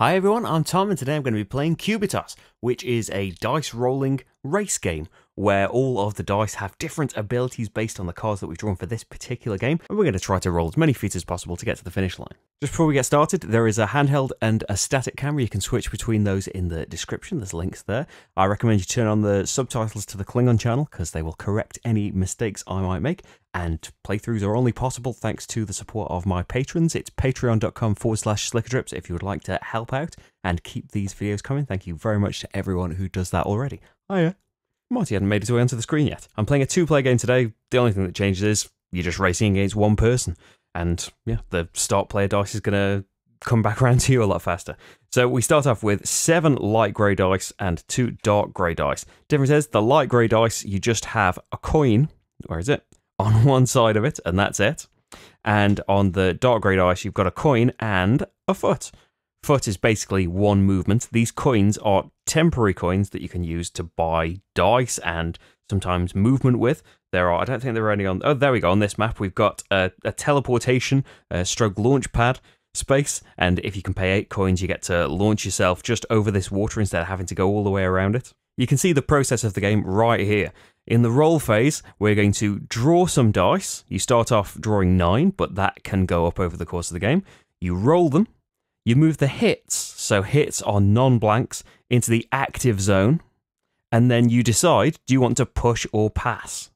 Hi everyone, I'm Tom and today I'm going to be playing Cubitos, which is a dice rolling race game where all of the dice have different abilities based on the cards that we've drawn for this particular game, and we're going to try to roll as many feet as possible to get to the finish line. Just before we get started, there is a handheld and a static camera. You can switch between those in the description, there's links there. I recommend you turn on the subtitles to the Klingon channel because they will correct any mistakes I might make, and playthroughs are only possible thanks to the support of my patrons. It's patreon.com/slickerdrips if you would like to help out and keep these videos coming. Thank you very much to everyone who does that already. Hiya. Marty hadn't made his way onto the screen yet. I'm playing a two-player game today. The only thing that changes is you're just racing against one person. And yeah, the start player dice is going to come back around to you a lot faster. So we start off with 7 light grey dice and 2 dark grey dice. Difference is the light grey dice, you just have a coin. Where is it? On one side of it, and that's it. And on the dark grey dice, you've got a coin and a foot. Foot is basically one movement. These coins are temporary coins that you can use to buy dice and sometimes movement with. There are, I don't think there are any on, oh, there we go, on this map we've got a teleportation, stroke launch pad space, and if you can pay 8 coins you get to launch yourself just over this water instead of having to go all the way around it. You can see the process of the game right here. In the roll phase, we're going to draw some dice. You start off drawing 9, but that can go up over the course of the game. You roll them. You move the hits, so hits are non-blanks, into the active zone, and then you decide, do you want to push or pass?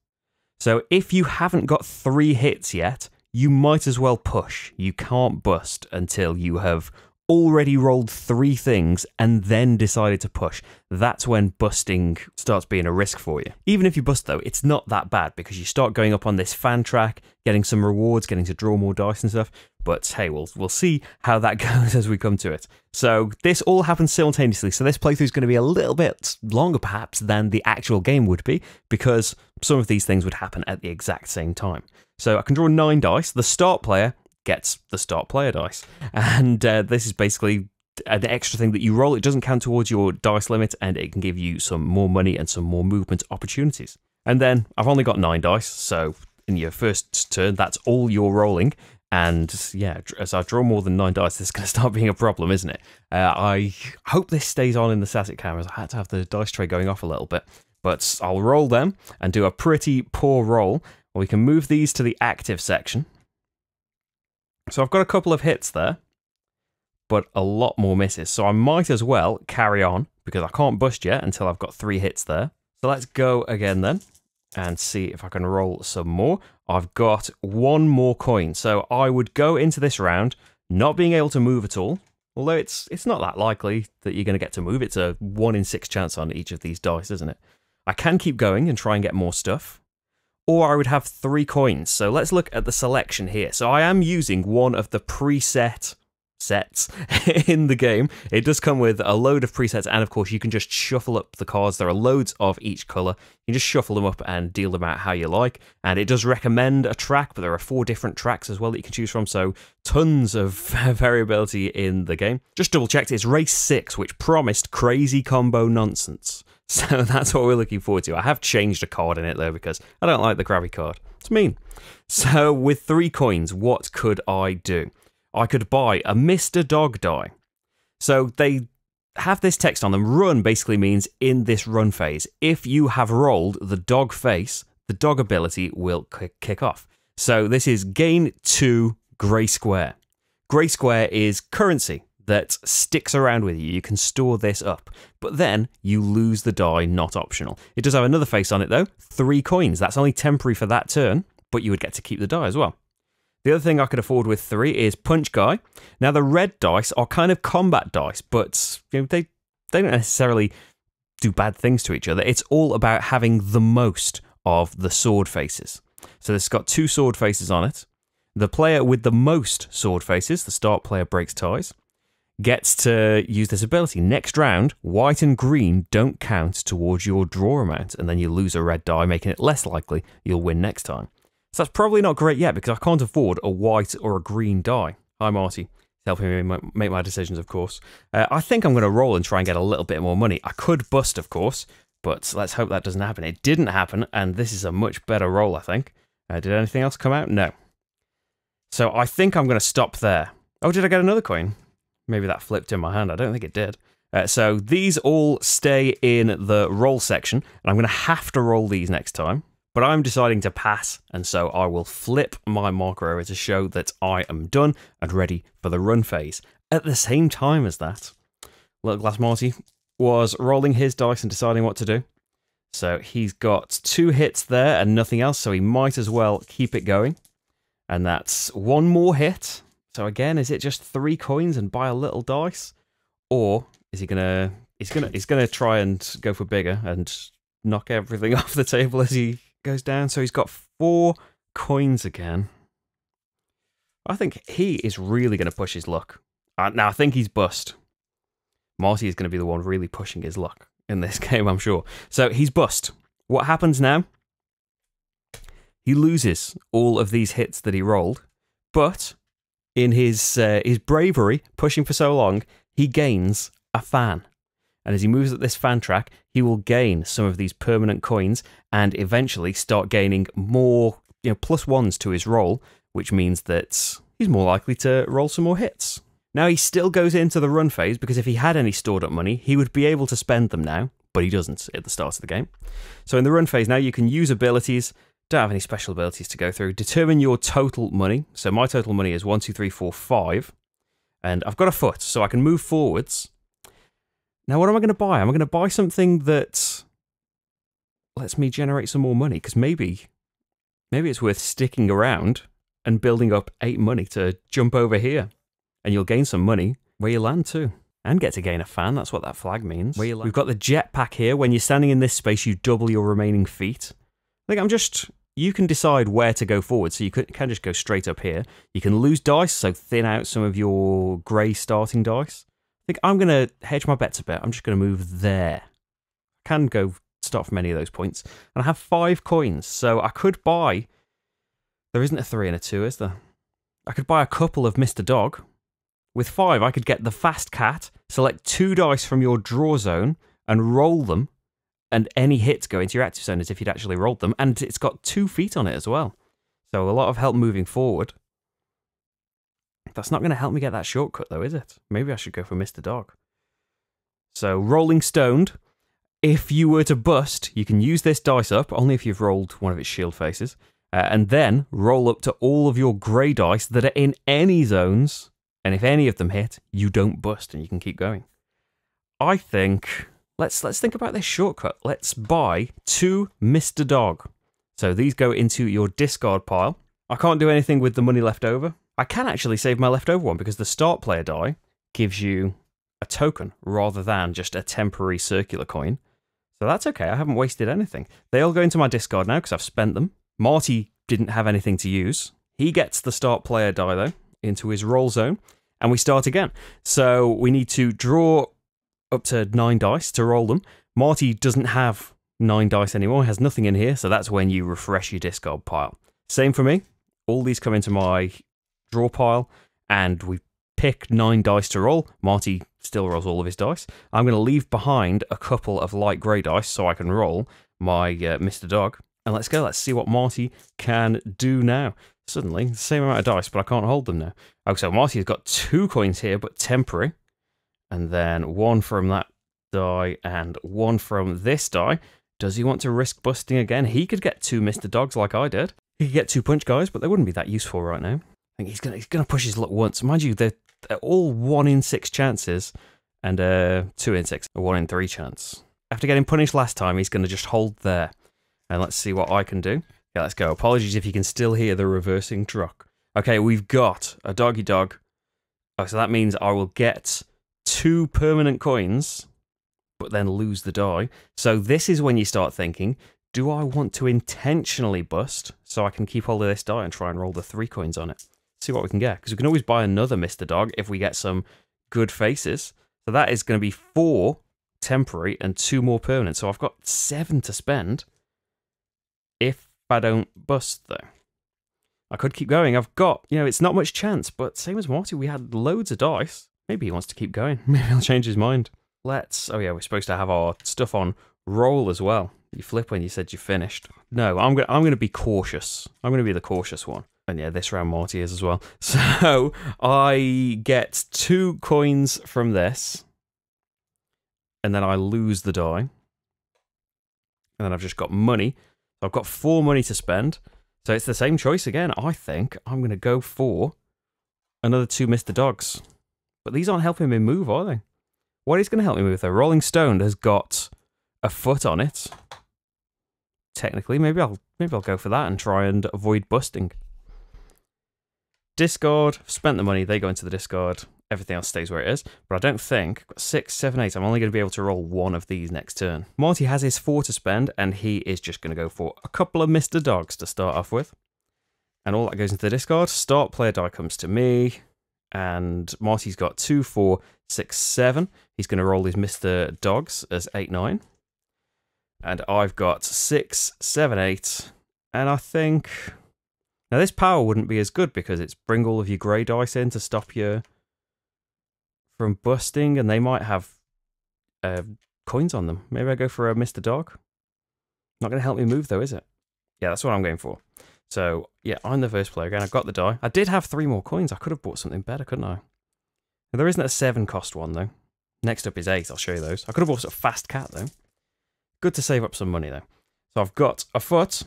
So if you haven't got 3 hits yet, you might as well push. You can't bust until you have already rolled 3 things and then decided to push. That's when busting starts being a risk for you. Even if you bust though, it's not that bad because you start going up on this fan track, getting some rewards, getting to draw more dice and stuff. But hey, we'll see how that goes as we come to it. So this all happens simultaneously. So this playthrough is going to be a little bit longer perhaps than the actual game would be because some of these things would happen at the exact same time. So I can draw 9 dice. The start player gets the start player dice. And this is basically an extra thing that you roll. It doesn't count towards your dice limit and it can give you some more money and some more movement opportunities. And then I've only got 9 dice. So in your first turn, that's all you're rolling. And yeah, as I draw more than 9 dice, this is going to start being a problem, isn't it? I hope this stays on in the static cameras. I had to have the dice tray going off a little bit, but I'll roll them and do a pretty poor roll. We can move these to the active section. So I've got a couple of hits there, but a lot more misses. So I might as well carry on because I can't bust yet until I've got 3 hits there. So let's go again then and see if I can roll some more. I've got 1 more coin, so I would go into this round not being able to move at all, although it's not that likely that you're going to get to move. It's a 1 in 6 chance on each of these dice, isn't it? I can keep going and try and get more stuff, or I would have 3 coins. So let's look at the selection here. So I am using one of the preset sets in the game. It does come with a load of presets, and of course you can just shuffle up the cards. There are loads of each colour. You can just shuffle them up and deal them out how you like, and it does recommend a track, but there are 4 different tracks as well that you can choose from, so tons of variability in the game. Just double checked, it's race 6, which promised crazy combo nonsense, so that's what we're looking forward to. I have changed a card in it though because I don't like the Krabby card. It's mean. So with 3 coins, what could I do? I could buy a Mr. Dog die. So they have this text on them. Run basically means in this run phase, if you have rolled the dog face, the dog ability will kick off. So this is gain 2 grey square. Grey square is currency that sticks around with you. You can store this up, but then you lose the die, not optional. It does have another face on it though, 3 coins. That's only temporary for that turn, but you would get to keep the die as well. The other thing I could afford with 3 is Punch Guy. Now the red dice are kind of combat dice, but you know, they don't necessarily do bad things to each other. It's all about having the most of the sword faces. So this has got 2 sword faces on it. The player with the most sword faces, the start player breaks ties, gets to use this ability. Next round, white and green don't count towards your draw amount, and then you lose a red die, making it less likely you'll win next time. So that's probably not great yet because I can't afford a white or a green die. Hi Marty, helping me make my decisions of course. I think I'm going to roll and try and get a little bit more money. I could bust of course, but let's hope that doesn't happen. It didn't happen and this is a much better roll I think. Did anything else come out? No. So I think I'm going to stop there. Oh, did I get another coin? Maybe that flipped in my hand. I don't think it did. So these all stay in the roll section, and I'm going to have to roll these next time. But I'm deciding to pass, and so I will flip my marker over to show that I am done and ready for the run phase. At the same time as that, Little Glass Marty was rolling his dice and deciding what to do. So he's got 2 hits there and nothing else, so he might as well keep it going. And that's 1 more hit. So again, is it just 3 coins and buy a little dice? Or is he gonna he's gonna try and go for bigger and knock everything off the table as he goes down? So he's got 4 coins again. I think he is really gonna push his luck. Now I think he's bust. Marty is gonna be the one really pushing his luck in this game, I'm sure. So he's bust. What happens now? He loses all of these hits that he rolled, but in his bravery, pushing for so long, he gains a fan. And as he moves up this fan track, he will gain some of these permanent coins and eventually start gaining more, you know, +1s to his roll, which means that he's more likely to roll some more hits. Now, he still goes into the run phase, because if he had any stored up money, he would be able to spend them now, but he doesn't at the start of the game. So in the run phase now, you can use abilities. Don't have any special abilities to go through. Determine your total money. So my total money is 1, 2, 3, 4, 5. And I've got a foot, so I can move forwards. Now, what am I going to buy? Am I going to buy something that lets me generate some more money? Because maybe it's worth sticking around and building up 8 money to jump over here. And you'll gain some money where you land too. And get to gain a fan, that's what that flag means. Where you land. We've got the jetpack here. When you're standing in this space, you double your remaining feet. I think you can decide where to go forward, so you can just go straight up here. You can lose dice, so thin out some of your grey starting dice. I think I'm going to hedge my bets a bit. I'm just going to move there. I can go start from any of those points. And I have 5 coins, so I could buy... There isn't a 3 and a 2, is there? I could buy a couple of Mr. Dog. With 5, I could get the Fast Cat, select 2 dice from your draw zone, and roll them, and any hits go into your active zone as if you'd actually rolled them, and it's got 2 feet on it as well. So a lot of help moving forward. That's not going to help me get that shortcut though, is it? Maybe I should go for Mr. Dog. So, Rolling Stoned. If you were to bust, you can use this dice up, only if you've rolled one of its shield faces, and then roll up to all of your grey dice that are in any zones. And if any of them hit, you don't bust and you can keep going. I think, let's think about this shortcut. Let's buy 2 Mr. Dog. So these go into your discard pile. I can't do anything with the money left over. I can actually save my leftover one because the start player die gives you a token rather than just a temporary circular coin. So that's okay, I haven't wasted anything. They all go into my discard now because I've spent them. Marty didn't have anything to use. He gets the start player die though, into his roll zone, and we start again. So we need to draw up to 9 dice to roll them. Marty doesn't have 9 dice anymore, has nothing in here, so that's when you refresh your discard pile. Same for me. All these come into my draw pile, and we pick 9 dice to roll. Marty still rolls all of his dice. I'm going to leave behind a couple of light grey dice so I can roll my Mr. Dog. And let's go, let's see what Marty can do now. Suddenly, the same amount of dice, but I can't hold them now. Oh, so Marty's got 2 coins here, but temporary. And then 1 from that die and 1 from this die. Does he want to risk busting again? He could get 2 Mr. Dogs like I did. He could get 2 Punch Guys, but they wouldn't be that useful right now. I think he's gonna push his luck once. Mind you, they're all 1 in 6 chances and a 2 in 6, a 1 in 3 chance. After getting punished last time, he's gonna just hold there. And let's see what I can do. Yeah, let's go. Apologies if you can still hear the reversing truck. Okay, we've got a doggy dog. Oh, so that means I will get 2 permanent coins, but then lose the die. So this is when you start thinking, do I want to intentionally bust so I can keep hold of this die and try and roll the 3 coins on it? See what we can get, because we can always buy another Mr. Dog if we get some good faces. So that is going to be 4 temporary and 2 more permanent. So I've got 7 to spend if I don't bust though. I could keep going. I've got, you know, it's not much chance, but same as Marty, we had loads of dice. Maybe he wants to keep going. Maybe he'll change his mind. Let's, oh yeah, we're supposed to have our stuff on roll as well. You flip when you said you finished. No, I'm gonna be cautious. I'm gonna be the cautious one. And yeah, this round Morty is as well. So I get 2 coins from this. And then I lose the die. And then I've just got money. I've got 4 money to spend. So it's the same choice again, I think. I'm going to go for another 2 Mr. Dogs. But these aren't helping me move, are they? What is going to help me move, though? Rolling Stone has got a foot on it. Technically, maybe I'll go for that and try and avoid busting. Discard, spent the money, they go into the discard. Everything else stays where it is. But I don't think, 6, 7, 8, I'm only going to be able to roll 1 of these next turn. Morty has his 4 to spend, and he is just going to go for a couple of Mr. Dogs to start off with. And all that goes into the discard. Start player die comes to me, and Morty's got 2, 4, 6, 7. He's going to roll his Mr. Dogs as 8, 9. And I've got 6, 7, 8, and I think... Now this power wouldn't be as good because it's bring all of your grey dice in to stop you from busting, and they might have coins on them. Maybe I go for a Mr. Dog. Not going to help me move though, is it? Yeah, that's what I'm going for. So yeah, I'm the first player again. I've got the die. I did have 3 more coins. I could have bought something better, couldn't I? Now, there isn't a 7-cost one though. Next up is 8. I'll show you those. I could have bought a Fast Cat though. Good to save up some money though. So I've got a foot.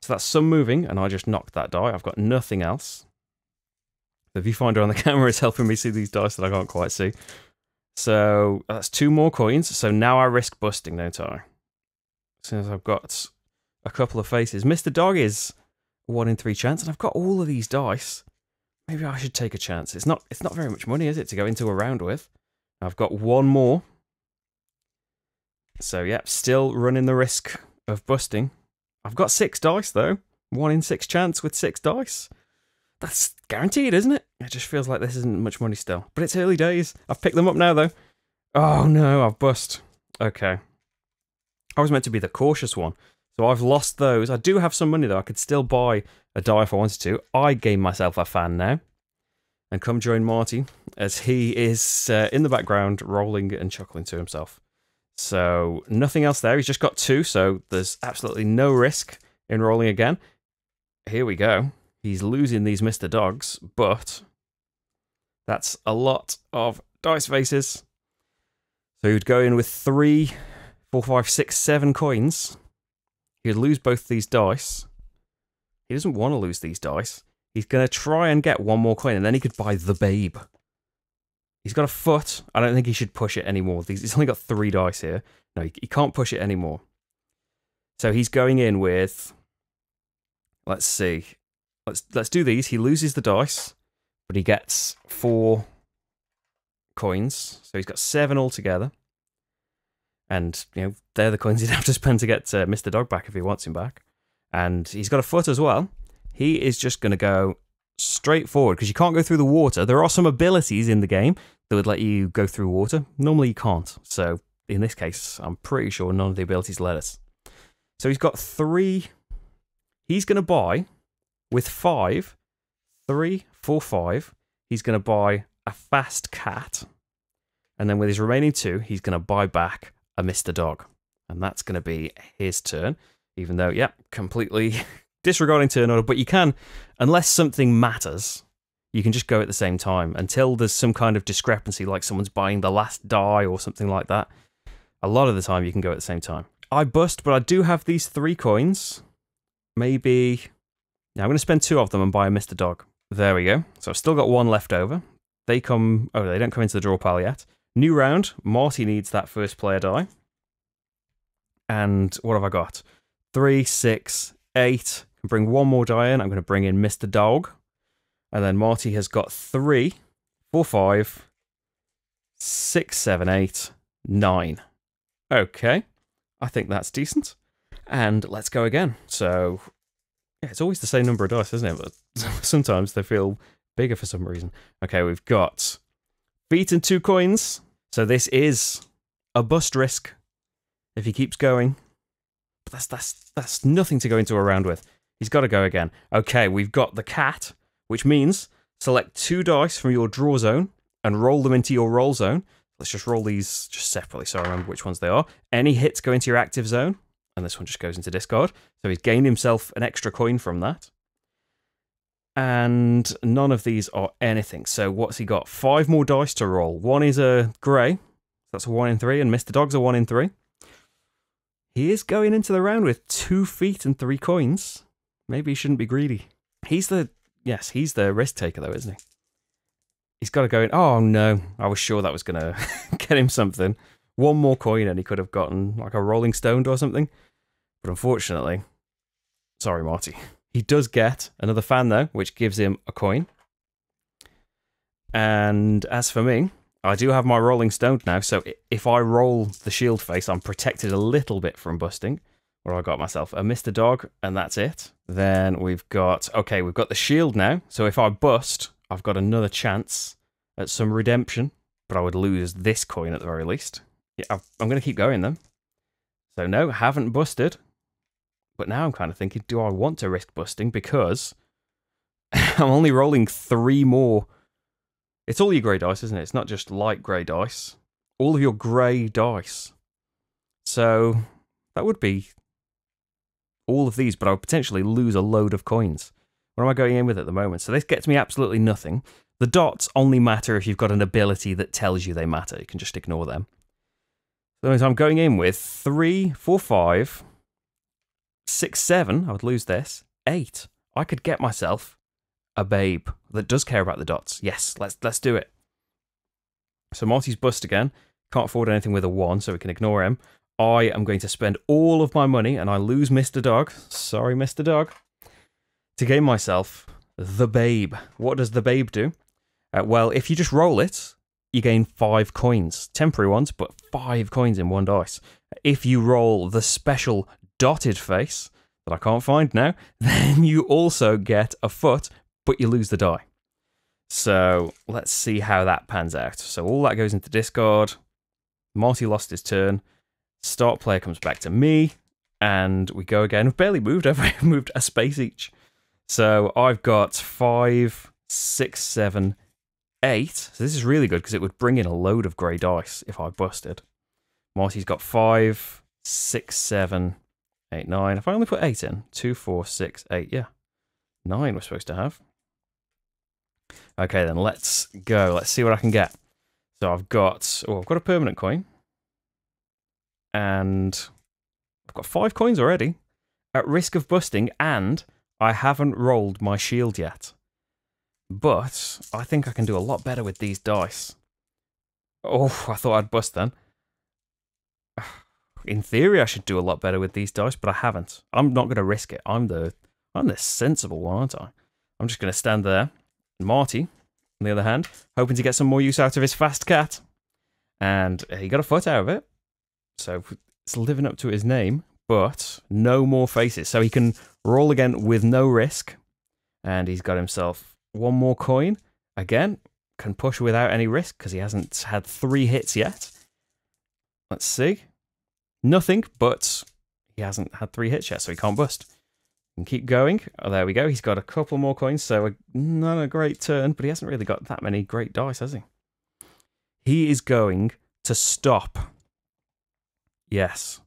So that's some moving, and I just knocked that die. I've got nothing else. The viewfinder on the camera is helping me see these dice that I can't quite see. So that's 2 more coins. So now I risk busting, don't I? Since I've got a couple of faces. Mr. Dog is 1 in 3 chance, and I've got all of these dice. Maybe I should take a chance. It's not very much money, is it, to go into a round with? I've got 1 more. So yeah, still running the risk of busting. I've got 6 dice, though. 1 in 6 chance with 6 dice. That's guaranteed, isn't it? It just feels like this isn't much money still. But it's early days. I've picked them up now, though. Oh, no, I've bust. Okay. I was meant to be the cautious one, so I've lost those. I do have some money, though. I could still buy a die if I wanted to. I gain myself a fan now. And come join Marty, as he is in the background, rolling and chuckling to himself. So nothing else there. He's just got 2, so there's absolutely no risk in rolling again. Here we go. He's losing these Mr. Dogs, but that's a lot of dice faces. So he would go in with 3, 4, 5, 6, 7 coins. He would lose both these dice. He doesn't want to lose these dice. He's going to try and get 1 more coin, and then he could buy the Babe. He's got a foot. I don't think he should push it anymore. He's only got 3 dice here. No, he can't push it anymore. So he's going in with... Let's see. Let's do these. He loses the dice, but he gets 4 coins. So he's got 7 altogether. And, you know, they're the coins he'd have to spend to get Mr. Dog back if he wants him back. And he's got a foot as well. He is just going to go... straightforward, because you can't go through the water. There are some abilities in the game that would let you go through water. Normally you can't, so in this case, I'm pretty sure none of the abilities let us. So he's got 3. He's going to buy, with 5, 3, 4, 5, he's going to buy a Fast Cat, and then with his remaining 2, he's going to buy back a Mr. Dog, and that's going to be his turn, even though, yep, completely... disregarding turn order, but you can, unless something matters, you can just go at the same time until there's some kind of discrepancy, like someone's buying the last die or something like that. A lot of the time, you can go at the same time. I bust, but I do have these 3 coins. Maybe... Now I'm going to spend 2 of them and buy a Mr. Dog. There we go. So I've still got 1 left over. They come... Oh, they don't come into the draw pile yet. New round. Marty needs that first player die. And what have I got? 3, 6, 8... Bring 1 more die in. I'm going to bring in Mr. Dog. And then Marty has got 3, 4, 5, 6, 7, 8, 9. Okay. I think that's decent. And let's go again. So, yeah, it's always the same number of dice, isn't it? But sometimes they feel bigger for some reason. Okay, we've got feet and 2 coins. So this is a bust risk if he keeps going. But that's nothing to go into a round with. He's got to go again. Okay, we've got the cat, which means select 2 dice from your draw zone and roll them into your roll zone. Let's just roll these just separately so I remember which ones they are. Any hits go into your active zone, and this one just goes into discard. So he's gained himself an extra coin from that. And none of these are anything. So what's he got? 5 more dice to roll. One is a grey. That's a 1 in 3. And Mr. Dog's a 1 in 3. He is going into the round with 2 feet and 3 coins. Maybe he shouldn't be greedy. He's the... Yes, he's the risk taker though, isn't he? He's got to go in... Oh no, I was sure that was going to get him something. 1 more coin and he could have gotten like a Rolling Stone or something. But unfortunately... Sorry, Marty. He does get another fan, though, which gives him a coin. And as for me, I do have my Rolling Stone now, so if I roll the shield face, I'm protected a little bit from busting. Or I got myself a Mr. Dog, and that's it. Then we've got... Okay, we've got the shield now, so if I bust, I've got another chance at some redemption. But I would lose this coin at the very least. Yeah, I'm going to keep going, though. So no, haven't busted. But now I'm kind of thinking, do I want to risk busting? Because I'm only rolling 3 more. It's all your grey dice, isn't it? It's not just light grey dice. All of your grey dice. So that would be all of these, but I would potentially lose a load of coins. What am I going in with at the moment? So this gets me absolutely nothing. The dots only matter if you've got an ability that tells you they matter. You can just ignore them. So I'm going in with 3, 4, 5... 6, 7, I would lose this. 8, I could get myself a Babe that does care about the dots. Yes, let's do it. So Marty's bust again. Can't afford anything with a 1, so we can ignore him. I am going to spend all of my money, and I lose Mr. Dog. Sorry, Mr. Dog. To gain myself the Babe. What does the Babe do? Well, if you just roll it, you gain 5 coins. Temporary ones, but 5 coins in 1 dice. If you roll the special dotted face, that I can't find now, then you also get a foot, but you lose the die. So, let's see how that pans out. So all that goes into discard. Marty lost his turn. Start player comes back to me, and we go again. We've barely moved, have we? Moved a space each. So I've got 5, 6, 7, 8. So this is really good, because it would bring in a load of grey dice if I busted. Marty's got 5, 6, 7, 8, 9. If I only put 8 in, 2, 4, 6, 8, yeah. 9 we're supposed to have. Okay, then let's go. Let's see what I can get. So I've got, oh, I've got a permanent coin. And I've got 5 coins already. At risk of busting, and I haven't rolled my shield yet. But I think I can do a lot better with these dice. Oh, I thought I'd bust then. In theory, I should do a lot better with these dice, but I haven't. I'm not going to risk it. I'm the sensible one, aren't I? I'm just going to stand there. And Marty, on the other hand, hoping to get some more use out of his Fast Cat. And he got a foot out of it. So it's living up to his name, but no more faces. So he can roll again with no risk. And he's got himself 1 more coin. Again, can push without any risk because he hasn't had 3 hits yet. Let's see. Nothing, but he hasn't had 3 hits yet, so he can't bust. And keep going. Oh, there we go. He's got a couple more coins, so not a great turn, but he hasn't really got that many great dice, has he? He is going to stop. Yes.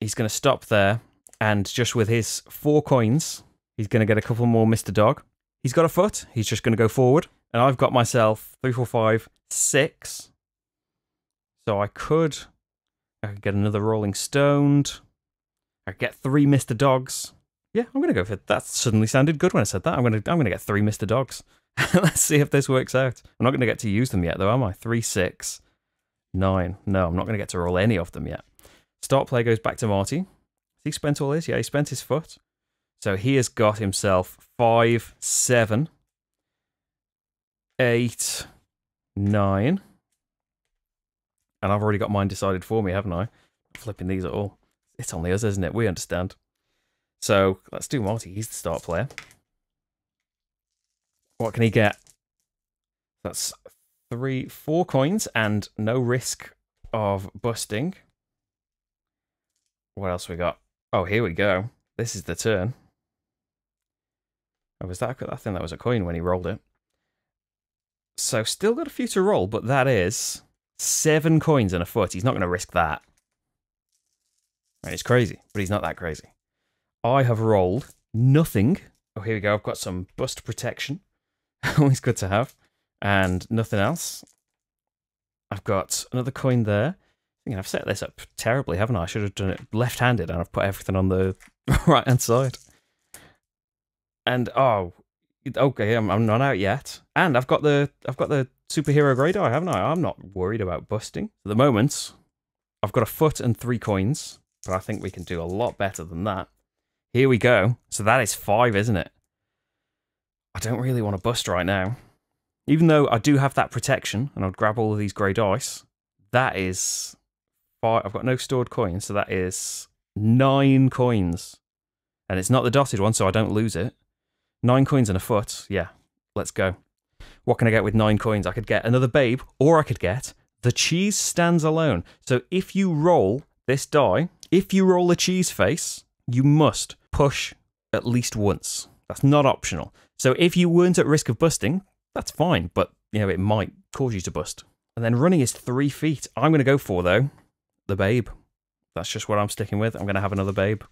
He's going to stop there, and just with his 4 coins, he's going to get a couple more Mr. Dog. He's got a foot. He's just going to go forward, and I've got myself 3, 4, 5, 6. So I could get another Rolling Stoned. I could get 3 Mr. Dogs. Yeah, I'm going to go for that. That suddenly sounded good when I said that. I'm going to get 3 Mr. Dogs. Let's see if this works out. I'm not going to get to use them yet, though, am I? 3, 6, 9. No, I'm not going to get to roll any of them yet. Start play goes back to Marty. Has he spent all his? Yeah, he spent his foot. So he has got himself 5, 7, 8, 9. And I've already got mine decided for me, haven't I? Not flipping these at all. It's only us, isn't it? We understand. So let's do Marty. He's the start player. What can he get? That's 4 coins and no risk of busting. What else we got? Oh, here we go. This is the turn. Oh, was that? I think that was a coin when he rolled it. So still got a few to roll, but that is 7 coins and a foot. He's not going to risk that. It's crazy, but he's not that crazy. I have rolled nothing Oh, here we go. I've got some bust protection. Always good to have. And nothing else. I've got another coin there. I think I've set this up terribly, haven't I? I should have done it left-handed, and I've put everything on the right-hand side. And oh, okay, I'm not out yet. And I've got the superhero grade die, haven't I? I'm not worried about busting at the moment. I've got a foot and 3 coins, but I think we can do a lot better than that. Here we go. So that is 5, isn't it? I don't really want to bust right now, even though I do have that protection, and I'll grab all of these grey dice. That is 5. I've got no stored coins, so that is 9 coins. And it's not the dotted one, so I don't lose it. 9 coins and a foot. Yeah, let's go. What can I get with 9 coins? I could get another Babe, or I could get the Cheese Stands Alone. So if you roll this die, if you roll a cheese face, you must push at least once. That's not optional. So if you weren't at risk of busting, that's fine, but you know, it might cause you to bust. And then running is 3 feet. I'm going to go for, though, the Babe. That's just what I'm sticking with. I'm going to have another Babe.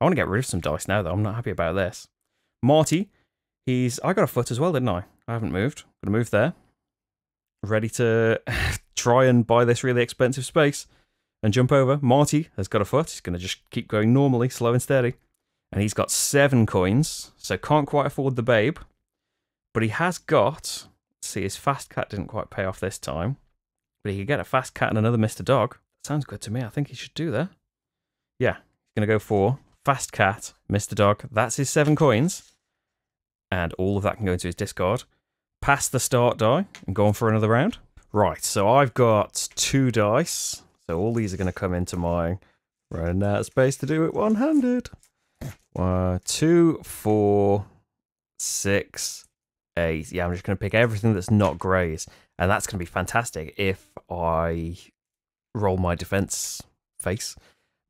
I want to get rid of some dice now, though. I'm not happy about this. Marty, I got a foot as well, didn't I? I haven't moved. I'm going to move there. Ready to try and buy this really expensive space and jump over. Marty has got a foot. He's going to just keep going normally, slow and steady. And he's got 7 coins, so can't quite afford the Babe. But he has got... Let's see, his Fast Cat didn't quite pay off this time. But he could get a Fast Cat and another Mr. Dog. Sounds good to me. I think he should do that. Yeah, he's going to go for Fast Cat, Mr. Dog. That's his 7 coins. And all of that can go into his discard. Pass the start die and go on for another round. Right, so I've got 2 dice. So all these are going to come into my running out of space to do it one-handed. 2, 4, 6, 8. Yeah, I'm just going to pick everything that's not greys. And that's going to be fantastic if I roll my defense face.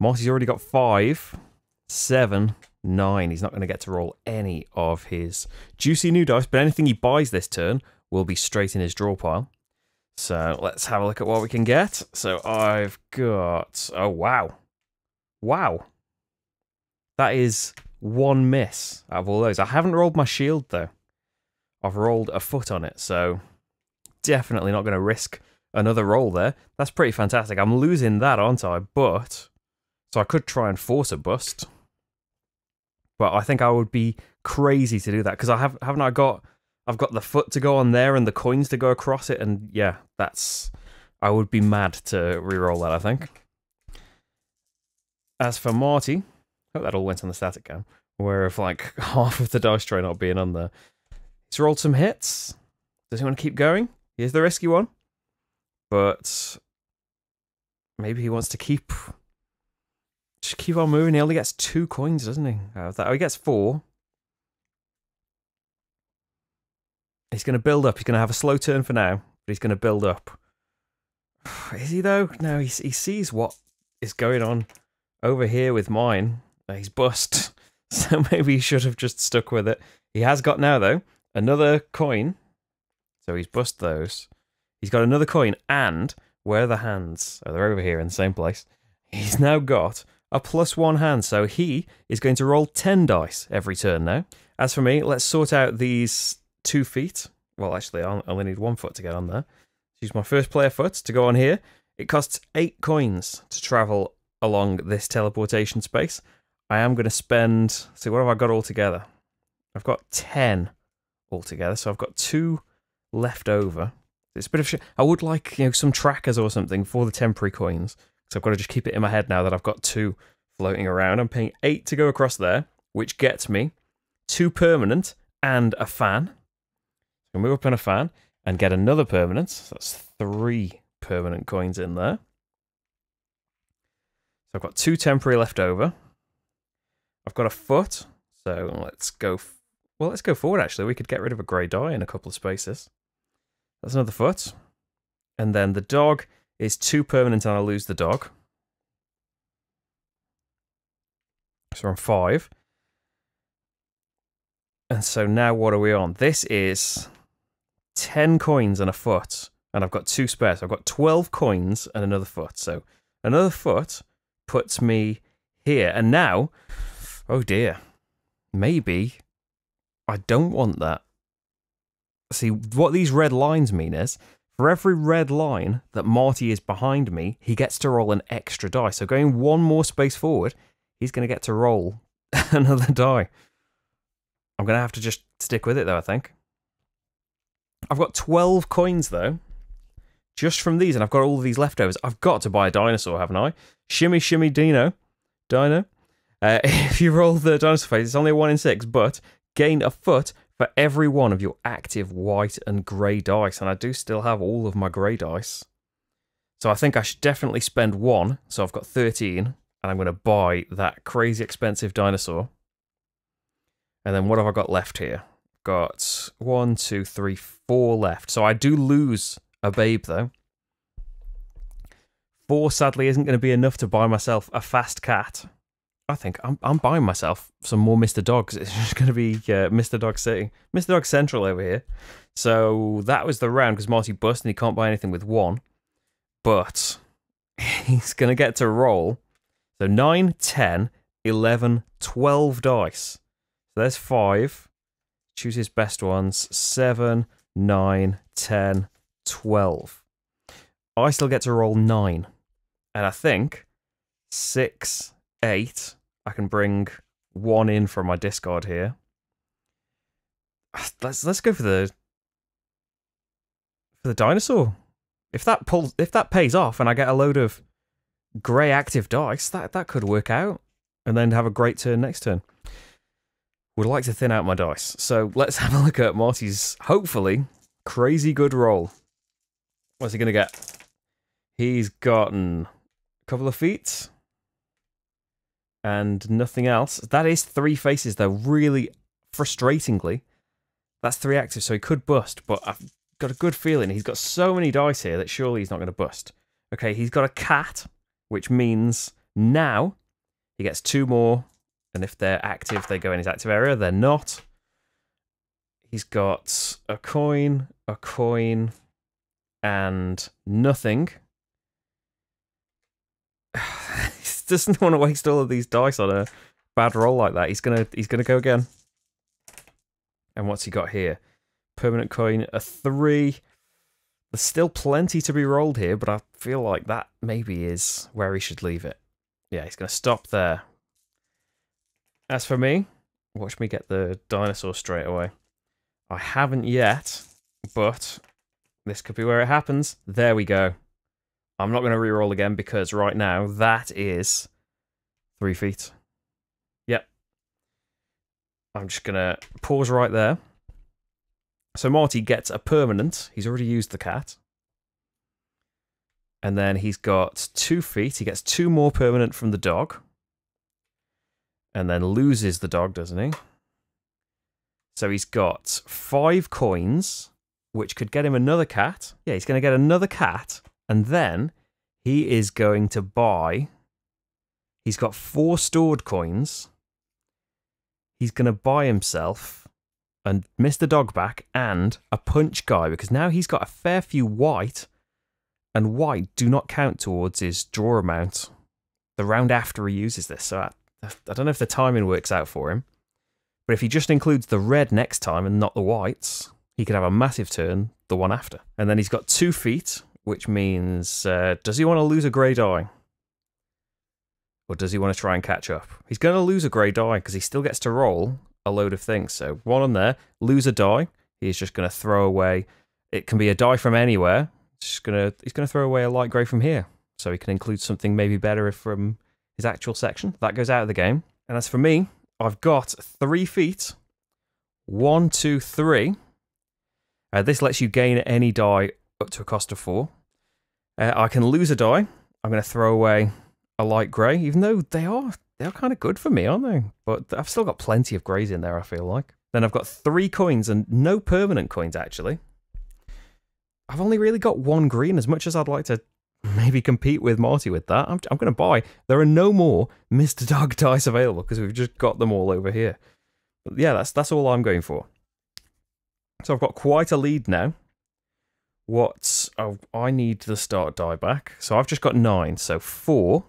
Marty's already got 5, 7, 9. He's not going to get to roll any of his juicy new dice, but anything he buys this turn will be straight in his draw pile. So let's have a look at what we can get. So I've got... Oh, wow. Wow. That is 1 miss out of all those. I haven't rolled my shield, though. I've rolled a foot on it, so... Definitely not going to risk another roll there. That's pretty fantastic. I'm losing that, aren't I? But, so I could try and force a bust. But I think I would be crazy to do that, because I have, haven't I got, I've got the foot to go on there and the coins to go across it, and yeah, that's, I would be mad to re-roll that, I think. As for Marty, I hope that all went on the static cam, where if like half of the dice tray not being on there. He's rolled some hits. Does he want to keep going? Here's the risky one. But maybe he wants to keep... Just keep on moving. He only gets 2 coins, doesn't he? Oh, he gets 4. He's going to build up. He's going to have a slow turn for now. But he's going to build up. Is he, though? No, he sees what is going on over here with mine. He's bust. So maybe he should have just stuck with it. He has got now, though, another coin. So he's bust those. He's got another coin, and where are the hands? Oh, they're over here in the same place. He's now got a +1 hand, so he is going to roll 10 dice every turn now. As for me, let's sort out these 2 feet. Well, actually, I only need 1 foot to get on there. Use my first player foot to go on here. It costs 8 coins to travel along this teleportation space. I am going to spend... So what have I got altogether? I've got 10 altogether, so I've got 2... left over. It's a bit of shit. I would like, you know, some trackers or something for the temporary coins. So I've got to just keep it in my head now that I've got 2 floating around. I'm paying 8 to go across there, which gets me 2 permanent and a fan. So I'll move up on a fan and get another permanent. So that's 3 permanent coins in there. So I've got 2 temporary left over. I've got a foot. So let's go. Well, let's go forward, actually. We could get rid of a grey die in a couple of spaces. That's another foot. And then the dog is 2 permanent and I lose the dog. So we're on 5. And so now what are we on? This is 10 coins and a foot. And I've got 2 spares. So I've got 12 coins and another foot. So another foot puts me here. And now, oh dear, maybe I don't want that. See, what these red lines mean is, for every red line that Marty is behind me, he gets to roll an extra die. So going one more space forward, he's going to get to roll another die. I'm going to have to just stick with it though, I think. I've got 12 coins though, just from these, and I've got all of these leftovers. I've got to buy a dinosaur, haven't I? Shimmy, shimmy, dino. If you roll the dinosaur face, it's only a 1 in 6, but gain a foot for every one of your active white and grey dice, and I do still have all of my grey dice. So I think I should definitely spend 1, so I've got 13, and I'm going to buy that crazy expensive dinosaur. And then what have I got left here? Got 1, 2, 3, 4 left. So I do lose a babe though. 4 sadly isn't going to be enough to buy myself a fast cat. I think I'm buying myself some more Mr. Dogs. It's just going to be Mr. Dog City, Mr. Dog Central over here. So that was the round because Marty busts and he can't buy anything with 1, but he's going to get to roll. So 9, 10, 11, 12 dice. So there's 5. Choose his best ones. 7, 9, 10, 12. I still get to roll 9. And I think 6, 8. I can bring 1 in from my discard here. Let's go for the dinosaur. If that pays off and I get a load of grey active dice, that could work out. And then have a great turn next turn. Would like to thin out my dice. So let's have a look at Marty's, hopefully, crazy good roll. What's he going to get? He's gotten a couple of feet and nothing else. That is 3 faces though, really frustratingly. That's 3 active, so he could bust, but I've got a good feeling he's got so many dice here that surely he's not going to bust. Okay, he's got a cat, which means now he gets 2 more. And if they're active, they go in his active area. They're not. He's got a coin, and nothing. He doesn't want to waste all of these dice on a bad roll like that. He's gonna go again. And what's he got here? Permanent coin, a 3. There's still plenty to be rolled here, but I feel like that maybe is where he should leave it. Yeah, he's gonna stop there. As for me, watch me get the dinosaur straight away. I haven't yet, but this could be where it happens. There we go. I'm not going to re-roll again because right now that is 3 feet. Yep. I'm just going to pause right there. So Marty gets a permanent. He's already used the cat. And then he's got 2 feet. He gets 2 more permanent from the dog. And then loses the dog, doesn't he? So he's got 5 coins, which could get him another cat. Yeah, he's going to get another cat. And then he is going to buy... He's got 4 stored coins. He's going to buy himself and Mr. Dog back and a punch guy, because now he's got a fair few white, and white do not count towards his draw amount the round after he uses this. So I don't know if the timing works out for him, but if he just includes the red next time and not the whites, he could have a massive turn the one after. And then he's got 2 feet, which means, does he want to lose a grey die? Or does he want to try and catch up? He's going to lose a grey die because he still gets to roll a load of things. So 1 on there, lose a die. He's just going to throw away. It can be a die from anywhere. He's going to throw away a light grey from here. So he can include something maybe better from his actual section. That goes out of the game. And as for me, I've got 3 feet. 1, 2, 3. This lets you gain any die up to a cost of 4. I can lose a die. I'm going to throw away a light grey, even though they are kind of good for me, aren't they? But I've still got plenty of greys in there, I feel like. Then I've got 3 coins and no permanent coins, actually. I've only really got 1 green, as much as I'd like to maybe compete with Marty with that. I'm going to buy. There are no more Mr. Dog dice available because we've just got them all over here. But yeah, that's all I'm going for. So I've got quite a lead now. I need the start die back. So I've just got 9. So 4,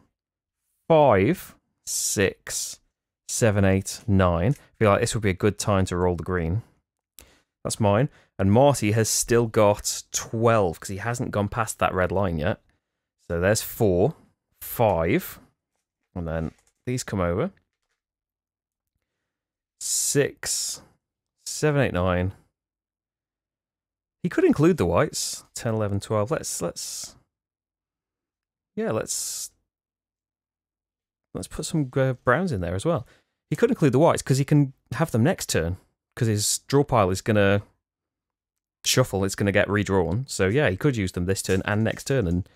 5, 6, 7, 8, 9. I feel like this would be a good time to roll the green. That's mine. And Marty has still got 12 because he hasn't gone past that red line yet. So there's 4, 5, and then these come over. 6, 7, 8, 9. He could include the whites. 10, 11, 12. Let's put some browns in there as well. He could include the whites because he can have them next turn because his draw pile is going to shuffle. It's going to get redrawn. So yeah, he could use them this turn and next turn and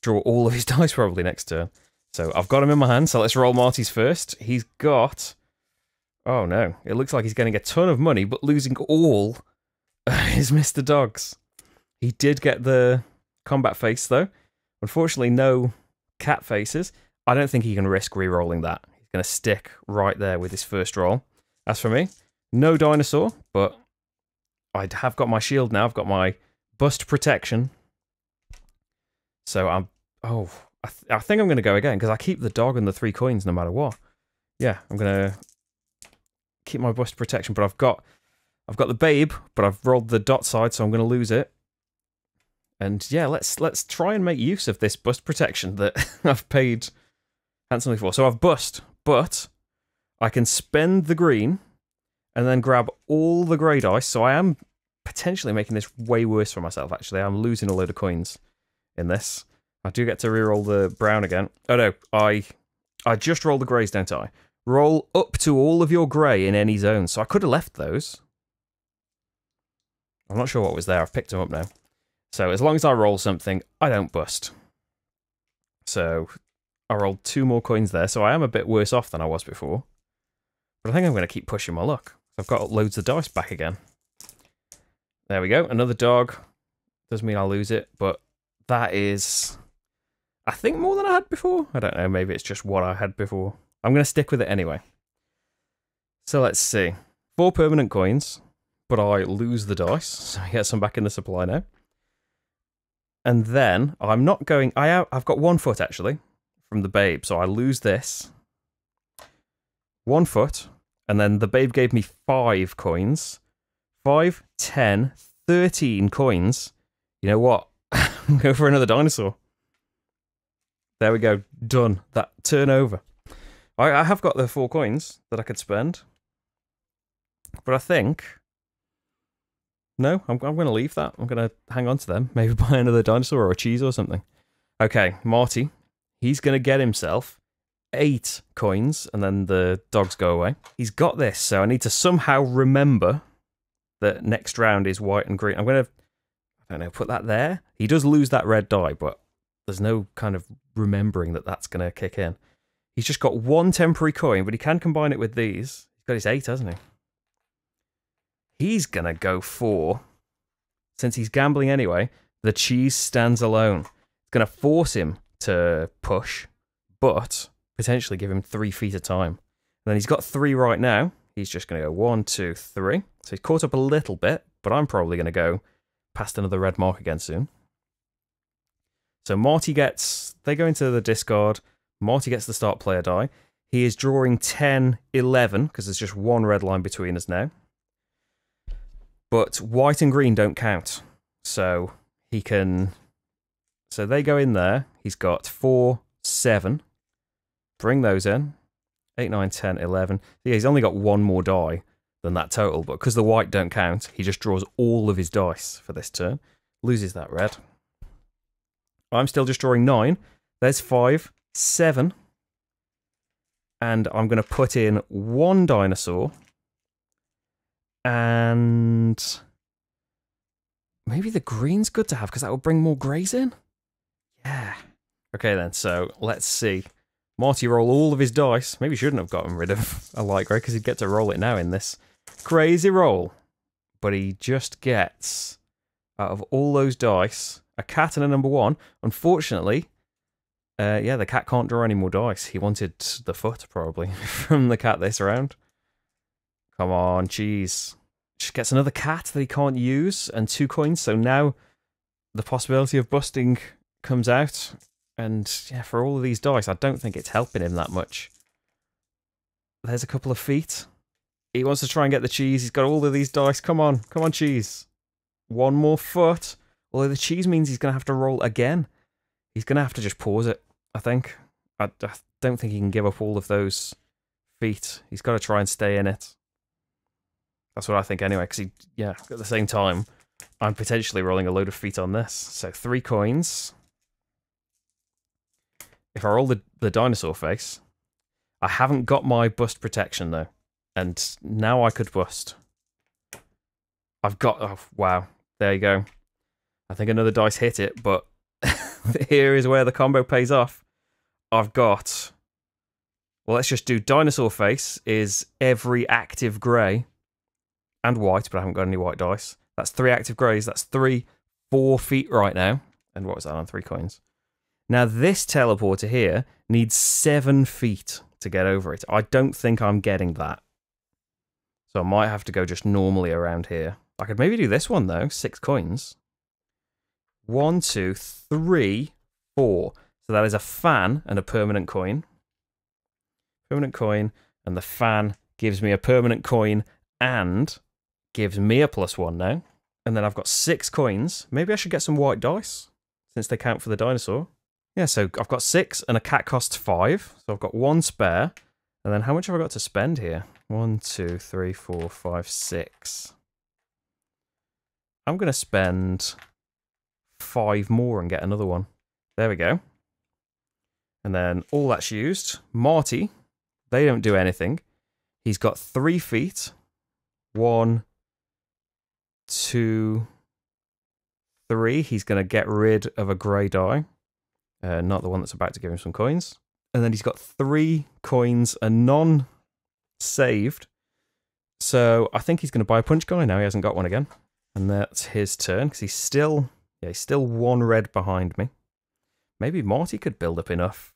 draw all of his dice probably next turn. So I've got him in my hand. So let's roll Marty's first. He's got... Oh no. It looks like he's getting a ton of money but losing all... is Mr. Dogs. He did get the combat face though. Unfortunately, no cat faces. I don't think he can risk re-rolling that. He's going to stick right there with his first roll. As for me, no dinosaur, but I have got my shield now. I've got my bust protection. So I'm... Oh, I think I'm going to go again because I keep the dog and the 3 coins no matter what. Yeah, I'm going to keep my bust protection, but I've got the Babe, but I've rolled the dot side, so I'm going to lose it. And yeah, let's try and make use of this bust protection that I've paid handsomely for. So I've bust, but I can spend the green and then grab all the grey dice. So I am potentially making this way worse for myself, actually. I'm losing a load of coins in this. I do get to reroll the brown again. Oh no, I just roll the greys, don't I? Roll up to all of your grey in any zone. So I could have left those. I'm not sure what was there. I've picked them up now. So as long as I roll something, I don't bust. So I rolled 2 more coins there. So I am a bit worse off than I was before. But I think I'm going to keep pushing my luck. I've got loads of dice back again. There we go. Another dog. Doesn't mean I'll lose it. But that is, I think, more than I had before. I don't know. Maybe it's just what I had before. I'm going to stick with it anyway. So let's see. 4 permanent coins. But I lose the dice, so I get some back in the supply now. And then, I'm not going... I've got 1 foot, actually, from the Babe, so I lose this. 1 foot, and then the Babe gave me 5 coins. 5, 10, 13 coins. You know what? Go for another dinosaur. There we go. Done. That turnover. I have got the 4 coins that I could spend. But I think... No, I'm going to leave that. I'm going to hang on to them. Maybe buy another dinosaur or a cheese or something. Okay, Marty. He's going to get himself 8 coins, and then the dogs go away. He's got this, so I need to somehow remember that next round is white and green. I'm going to, I don't know, put that there. He does lose that red die, but there's no kind of remembering that that's going to kick in. He's just got 1 temporary coin, but he can combine it with these. He's got his 8, hasn't he? He's going to go for, since he's gambling anyway, the Cheese Stands Alone. It's going to force him to push, but potentially give him 3 feet of time. And then he's got 3 right now. He's just going to go 1, 2, 3. So he's caught up a little bit, but I'm probably going to go past another red mark again soon. So Marty gets, they go into the discard. Marty gets the start player die. He is drawing 10, 11, because there's just 1 red line between us now. But white and green don't count, so he can... So they go in there. He's got 4, 7. Bring those in. 8, 9, 10, 11. Yeah, he's only got 1 more die than that total, but because the white don't count, he just draws all of his dice for this turn. Loses that red. I'm still just drawing 9. There's 5, 7. And I'm going to put in 1 dinosaur... And maybe the green's good to have because that will bring more greys in. Yeah. Okay then, so let's see. Marty roll all of his dice. Maybe he shouldn't have gotten rid of a light grey because he'd get to roll it now in this crazy roll. But he just gets, out of all those dice, a cat and a number 1. Unfortunately, yeah, the cat can't draw any more dice. He wanted the foot, probably, from the cat this round. Come on, cheese. Just gets another cat that he can't use and 2 coins, so now the possibility of busting comes out. And yeah, for all of these dice, I don't think it's helping him that much. There's a couple of feet. He wants to try and get the cheese. He's got all of these dice. Come on. Come on, cheese. One more foot. Although the cheese means he's going to have to roll again. He's going to have to just pause it, I think. I don't think he can give up all of those feet. He's got to try and stay in it. That's what I think anyway, because he, yeah, at the same time, I'm potentially rolling a load of feet on this. So 3 coins. If I roll the dinosaur face, I haven't got my bust protection though. And now I could bust. I've got, oh, wow. There you go. I think another dice hit it, but here is where the combo pays off. I've got, well, let's just do dinosaur face is every active grey and white, but I haven't got any white dice. That's 3 active greys. That's 3 4 feet right now. And what was that on 3 coins? Now this teleporter here needs 7 feet to get over it. I don't think I'm getting that. So I might have to go just normally around here. I could maybe do this one though, 6 coins. 1, 2, 3, 4. So that is a fan and a permanent coin. Permanent coin, and the fan gives me a permanent coin and gives me a +1 now. And then I've got 6 coins. Maybe I should get some white dice since they count for the dinosaur. Yeah, so I've got 6 and a cat costs 5. So I've got 1 spare. And then how much have I got to spend here? 1, 2, 3, 4, 5, 6. I'm going to spend 5 more and get another one. There we go. And then all that's used. Marty, they don't do anything. He's got 3 feet. 1, 2, 3. He's going to get rid of a grey die. Not the one that's about to give him some coins. And then he's got 3 coins and none saved. So I think he's going to buy a Punch Guy now. He hasn't got one again. And that's his turn because he's still, yeah, he's still 1 red behind me. Maybe Marty could build up enough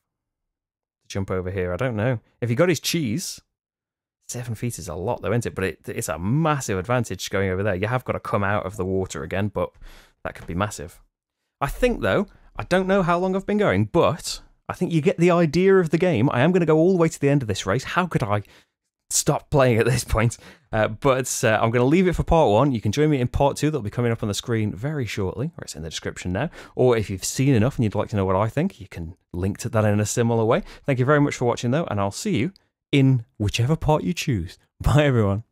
to jump over here. I don't know. If he got his cheese, 7 feet is a lot though, isn't it? But it's a massive advantage going over there. You have got to come out of the water again, but that could be massive. I think though, I don't know how long I've been going, but I think you get the idea of the game. I am going to go all the way to the end of this race. How could I stop playing at this point? But I'm going to leave it for part 1. You can join me in part 2. That'll be coming up on the screen very shortly, or it's in the description now. Or if you've seen enough and you'd like to know what I think, you can link to that in a similar way. Thank you very much for watching though, and I'll see you in whichever part you choose. Bye everyone.